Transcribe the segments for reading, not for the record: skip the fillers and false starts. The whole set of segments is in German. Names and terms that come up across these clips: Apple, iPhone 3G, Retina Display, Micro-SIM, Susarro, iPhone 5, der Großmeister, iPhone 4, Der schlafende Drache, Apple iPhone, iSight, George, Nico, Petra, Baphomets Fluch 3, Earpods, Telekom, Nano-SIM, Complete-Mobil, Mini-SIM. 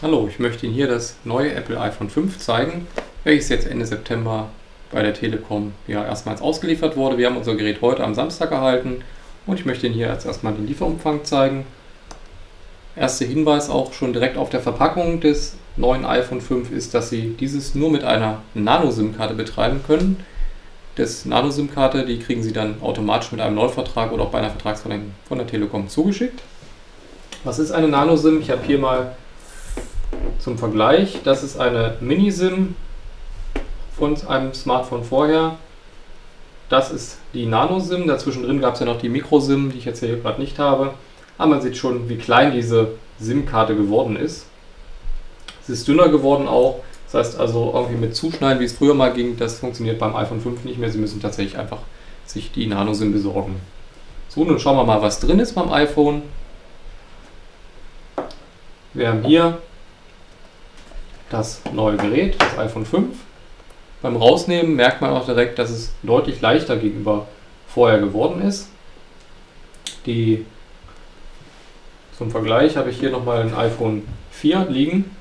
Hallo, ich möchte Ihnen hier das neue Apple iPhone 5 zeigen, welches jetzt Ende September bei der Telekom erstmals ausgeliefert wurde. Wir haben unser Gerät heute am Samstag erhalten und ich möchte Ihnen hier erstmal den Lieferumfang zeigen. Erster Hinweis auch schon direkt auf der Verpackung des neuen iPhone 5 ist, dass Sie dieses nur mit einer Nano-SIM-Karte betreiben können. Das Nano-SIM-Karte, die kriegen Sie dann automatisch mit einem Neuvertrag oder auch bei einer Vertragsverlängerung von der Telekom zugeschickt. Was ist eine Nano-SIM? Ich habe hier mal zum Vergleich. Das ist eine Mini-SIM von einem Smartphone vorher. Das ist die Nano-SIM. Dazwischen drin gab es ja noch die Micro-SIM, die ich jetzt hier gerade nicht habe. Aber man sieht schon, wie klein diese SIM-Karte geworden ist. Es ist dünner geworden auch. Das heißt also, irgendwie mit Zuschneiden, wie es früher mal ging, das funktioniert beim iPhone 5 nicht mehr. Sie müssen tatsächlich einfach sich die Nano-SIM besorgen. So, nun schauen wir mal, was drin ist beim iPhone. Wir haben hier das neue Gerät, das iPhone 5. Beim Rausnehmen merkt man auch direkt, dass es deutlich leichter gegenüber vorher geworden ist. Zum Vergleich habe ich hier nochmal ein iPhone 4 liegen.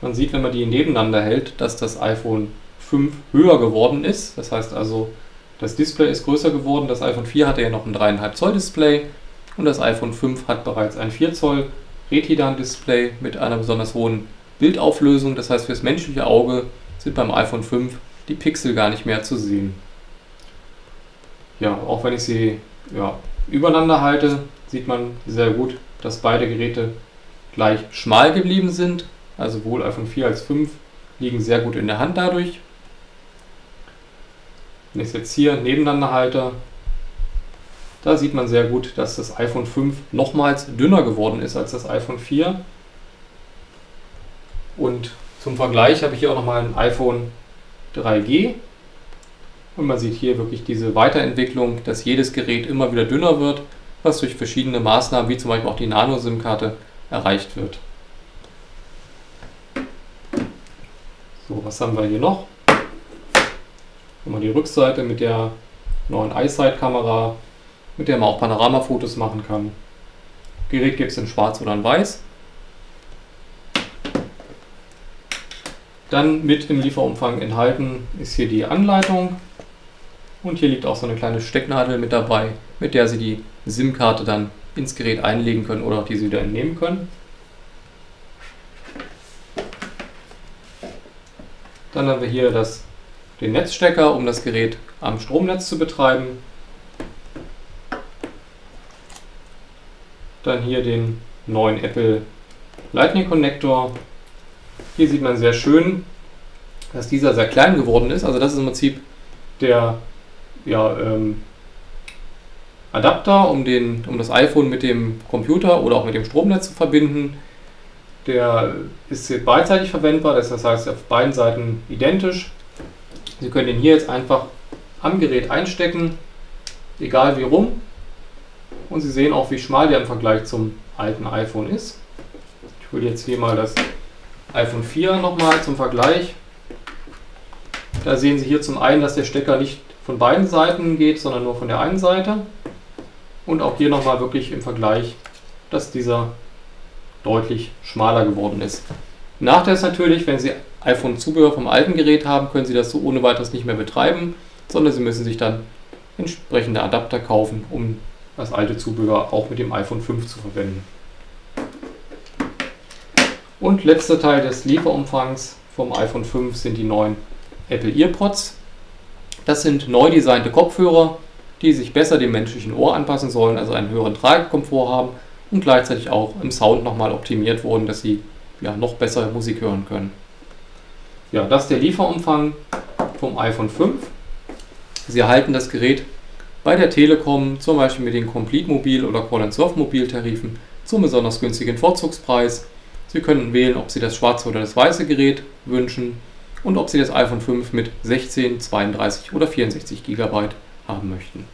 Man sieht, wenn man die nebeneinander hält, dass das iPhone 5 höher geworden ist. Das heißt also, das Display ist größer geworden. Das iPhone 4 hatte ja noch ein 3,5 Zoll Display und das iPhone 5 hat bereits ein 4 Zoll Retina Display mit einer besonders hohen Bildauflösung. Das heißt, für das menschliche Auge sind beim iPhone 5 die Pixel gar nicht mehr zu sehen. Ja, auch wenn ich sie übereinander halte, sieht man sehr gut, dass beide Geräte gleich schmal geblieben sind. Also sowohl iPhone 4 als 5 liegen sehr gut in der Hand dadurch. Wenn ich es jetzt hier nebeneinander halte, da sieht man sehr gut, dass das iPhone 5 nochmals dünner geworden ist als das iPhone 4. Und zum Vergleich habe ich hier auch nochmal ein iPhone 3G. Und man sieht hier wirklich diese Weiterentwicklung, dass jedes Gerät immer wieder dünner wird, was durch verschiedene Maßnahmen, wie zum Beispiel auch die Nano-SIM-Karte, erreicht wird. So, was haben wir hier noch? Nochmal die Rückseite mit der neuen iSight-Kamera, mit der man auch Panoramafotos machen kann. Gerät gibt es in schwarz oder in weiß. Dann mit im Lieferumfang enthalten ist hier die Anleitung. Und hier liegt auch so eine kleine Stecknadel mit dabei, mit der Sie die SIM-Karte dann ins Gerät einlegen können oder auch diese wieder entnehmen können. Dann haben wir hier den Netzstecker, um das Gerät am Stromnetz zu betreiben. Dann hier den neuen Apple Lightning Connector. Hier sieht man sehr schön, dass dieser sehr klein geworden ist. Also das ist im Prinzip der Adapter, um das iPhone mit dem Computer oder auch mit dem Stromnetz zu verbinden. Der ist beidseitig verwendbar, das heißt auf beiden Seiten identisch. Sie können den hier jetzt einfach am Gerät einstecken, egal wie rum. Und Sie sehen auch, wie schmal der im Vergleich zum alten iPhone ist. Ich hole jetzt hier mal das iPhone 4 nochmal zum Vergleich. Da sehen Sie hier zum einen, dass der Stecker nicht von beiden Seiten geht, sondern nur von der einen Seite. Und auch hier nochmal wirklich im Vergleich, dass dieser deutlich schmaler geworden ist. Nachteil ist natürlich, wenn Sie iPhone-Zubehör vom alten Gerät haben, können Sie das so ohne weiteres nicht mehr betreiben, sondern Sie müssen sich dann entsprechende Adapter kaufen, um das alte Zubehör auch mit dem iPhone 5 zu verwenden. Und letzter Teil des Lieferumfangs vom iPhone 5 sind die neuen Apple Earpods. Das sind neu designte Kopfhörer, die sich besser dem menschlichen Ohr anpassen sollen, also einen höheren Tragekomfort haben, und gleichzeitig auch im Sound nochmal optimiert wurden, dass Sie noch besser Musik hören können. Ja, das ist der Lieferumfang vom iPhone 5. Sie erhalten das Gerät bei der Telekom, zum Beispiel mit den Complete-Mobil oder Call-and-Surf-Mobil-Tarifen, zum besonders günstigen Vorzugspreis. Sie können wählen, ob Sie das schwarze oder das weiße Gerät wünschen und ob Sie das iPhone 5 mit 16, 32 oder 64 GB haben möchten.